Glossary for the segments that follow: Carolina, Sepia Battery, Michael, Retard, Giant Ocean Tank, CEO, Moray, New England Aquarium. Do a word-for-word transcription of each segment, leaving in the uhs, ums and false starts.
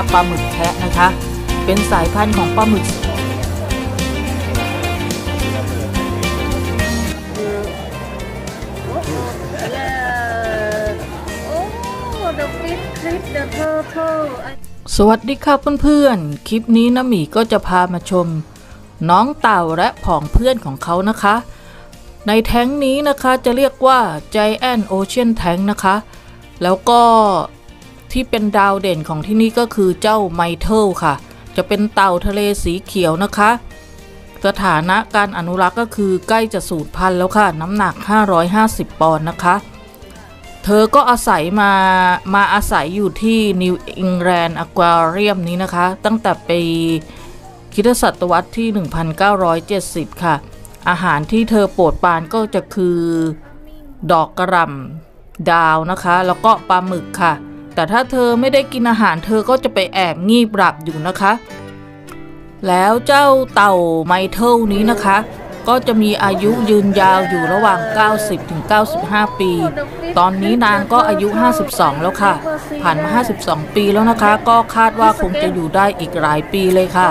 นะคะปลาหมึกแคะนะคะเป็นสายพันธุ์ของปลาหมึกสวัสดีค่ะเพื่อนๆคลิปนี้น้าหมีก็จะพามาชมน้องเต่าและผองเพื่อนของเขานะคะในแท้งนี้นะคะจะเรียกว่า Giant Ocean Tank นะคะแล้วก็ที่เป็นดาวเด่นของที่นี่ก็คือเจ้าไมเคิลค่ะจะเป็นเต่าทะเลสีเขียวนะคะสถานะการอนุรักษ์ก็คือใกล้จะสูญพันธุ์แล้วค่ะน้ำหนักห้าร้อยห้าสิบปอนด์นะคะเธอก็อาศัยมามาอาศัยอยู่ที่นิวอิงแลนด์อควาเรียมนี้นะคะตั้งแต่ปีคริสตศตวรรษที่หนึ่งพันเก้าร้อยเจ็ดสิบค่ะอาหารที่เธอโปรดปรานก็จะคือดอกกระหล่ำดาวนะคะแล้วก็ปลาหมึกค่ะแต่ถ้าเธอไม่ได้กินอาหารเธอก็จะไปแอบงีบหลับอยู่นะคะแล้วเจ้าเต่าไมเคิลนี้นะคะก็จะมีอายุยืนยาวอยู่ระหว่าง เก้าสิบถึงเก้าสิบห้า ปีตอนนี้นางก็อายุห้าสิบสองแล้วค่ะผ่านมาห้าสิบสองปีแล้วนะคะก็คาดว่าคงจะอยู่ได้อีกหลายปีเลยค่ะ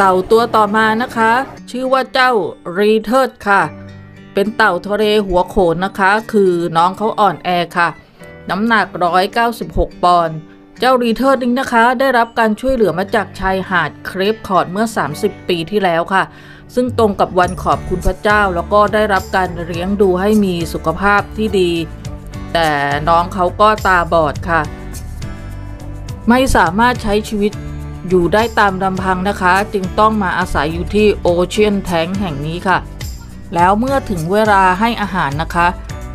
เต่าตัวต่อมานะคะชื่อว่าเจ้ารีเทิร์ดค่ะเป็นเต่าทะเลหัวโขนนะคะคือน้องเขาอ่อนแอค่ะน้ำหนักหนึ่งร้อยเก้าสิบหกปอนด์เจ้ารีเทิร์ดนี้นะคะได้รับการช่วยเหลือมาจากชายหาดเครปคอร์ดเมื่อสามสิบปีที่แล้วค่ะซึ่งตรงกับวันขอบคุณพระเจ้าแล้วก็ได้รับการเลี้ยงดูให้มีสุขภาพที่ดีแต่น้องเขาก็ตาบอดค่ะไม่สามารถใช้ชีวิตอยู่ได้ตามลำพังนะคะจึงต้องมาอาศัยอยู่ที่โอเชียนแทงค์แห่งนี้ค่ะแล้วเมื่อถึงเวลาให้อาหารนะคะ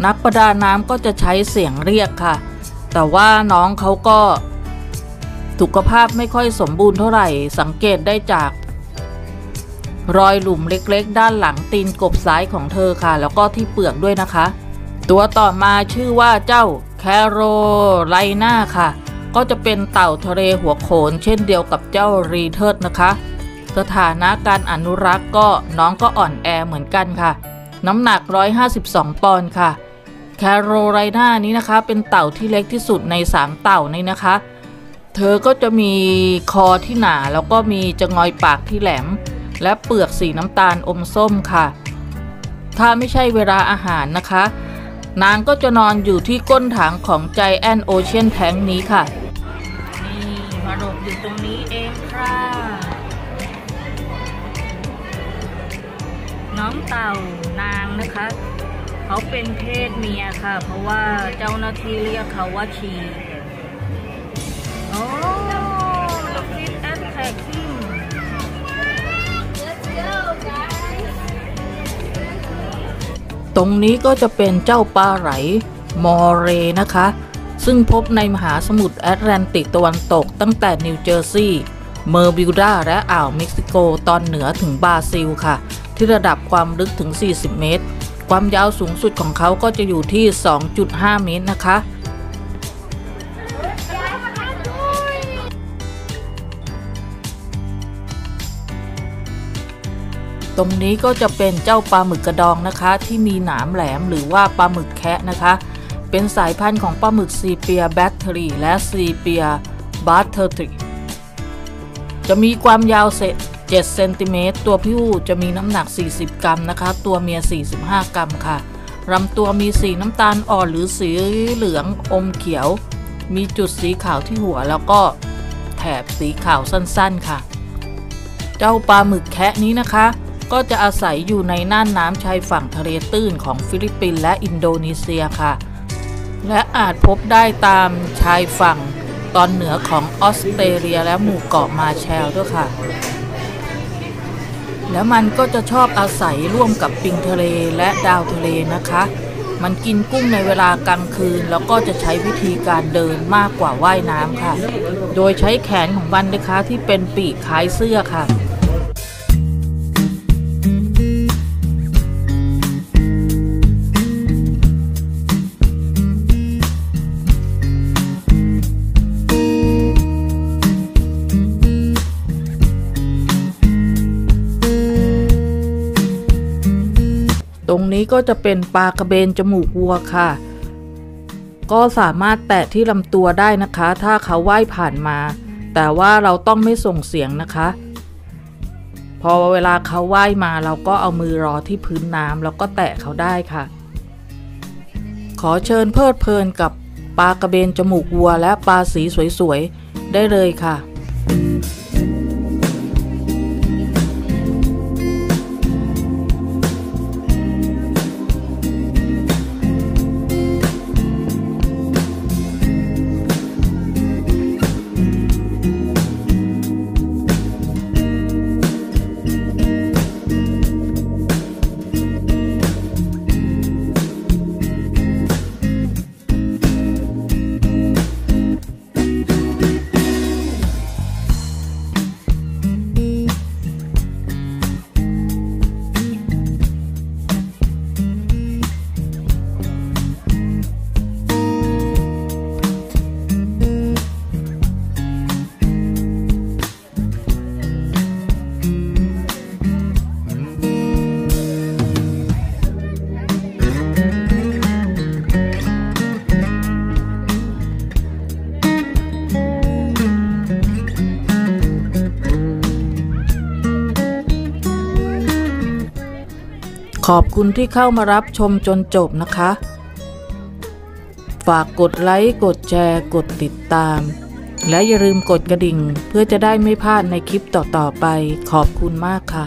นักประดาน้ำก็จะใช้เสียงเรียกค่ะแต่ว่าน้องเขาก็สุขภาพไม่ค่อยสมบูรณ์เท่าไหร่สังเกตได้จากรอยหลุมเล็กๆด้านหลังตีนกบซ้ายของเธอค่ะแล้วก็ที่เปลือกด้วยนะคะตัวต่อมาชื่อว่าเจ้าแคโรไลน่าค่ะก็จะเป็นเต่าทะเลหัวโขนเช่นเดียวกับเจ้ารีเทิร์ดนะคะสถานะการอนุรักษ์ก็น้องก็อ่อนแอเหมือนกันค่ะน้ำหนักหนึ่งร้อยห้าสิบสองปอนด์ค่ะแคโรไลน่านี้นะคะเป็นเต่าที่เล็กที่สุดในสามเต่านี้นะคะเธอก็จะมีคอที่หนาแล้วก็มีจงอยปากที่แหลมและเปลือกสีน้ำตาลอมส้มค่ะถ้าไม่ใช่เวลาอาหารนะคะนางก็จะนอนอยู่ที่ก้นถังของ Giant Ocean Tank นี้ค่ะนี่มาหลบอยู่ตรงนี้เองค่ะน้องเต่านางนะคะเขาเป็นเพศเมียค่ะเพราะว่าเจ้าหน้าที่เรียกเขาว่าชีโอ้ the fish attacking let's go guys ตรงนี้ก็จะเป็นเจ้าปลาไหลมอเรนะคะซึ่งพบในมหาสมุทรแอตแลนติกตะวันตกตั้งแต่นิวเจอร์ซีย์เมอร์บิวดาและอ่าวเม็กซิโกตอนเหนือถึงบราซิลค่ะที่ระดับความลึกถึงสี่สิบเมตรความยาวสูงสุดของเขาก็จะอยู่ที่ สองจุดห้า เมตรนะคะตรงนี้ก็จะเป็นเจ้าปลาหมึกกระดองนะคะที่มีหนามแหลมหรือว่าปลาหมึกแคะนะคะเป็นสายพันธุ์ของปลาหมึกซีเปียแบตเทอรี่และซีเปียบัตเทอรี่จะมีความยาวเศษเจ็ดเซนติเมตรตัวผู้จะมีน้ำหนักสี่สิบกรัมนะคะตัวเมียสี่สิบห้ากรัมค่ะลำตัวมีสีน้ำตาลอ่อนหรือสีเหลืองอมเขียวมีจุดสีขาวที่หัวแล้วก็แถบสีขาวสั้นๆค่ะเจ้าปลาหมึกแคะนี้นะคะก็จะอาศัยอยู่ในน่านน้ำชายฝั่งทะเลตื้นของฟิลิปปินส์และอินโดนีเซียค่ะและอาจพบได้ตามชายฝั่งตอนเหนือของออสเตรเลียและหมู่เกาะมาแชลด้วยค่ะแล้วมันก็จะชอบอาศัยร่วมกับปิงทะเลและดาวทะเลนะคะมันกินกุ้งในเวลากลางคืนแล้วก็จะใช้วิธีการเดินมากกว่าว่ายน้ำค่ะโดยใช้แขนของมันนะคะที่เป็นปีกคล้ายเสื้อค่ะ ตรงนี้ก็จะเป็นปลากระเบนจมูกวัวค่ะก็สามารถแตะที่ลำตัวได้นะคะถ้าเขาว่ายผ่านมาแต่ว่าเราต้องไม่ส่งเสียงนะคะพอเวลาเขาว่ายมาเราก็เอามือรอที่พื้นน้ำแล้วก็แตะเขาได้ค่ะขอเชิญเพลิดเพลินกับปลากระเบนจมูกวัวและปลาสีสวยๆได้เลยค่ะขอบคุณที่เข้ามารับชมจนจบนะคะฝากกดไลค์กดแชร์กดติดตามและอย่าลืมกดกระดิ่งเพื่อจะได้ไม่พลาดในคลิปต่อๆไปขอบคุณมากค่ะ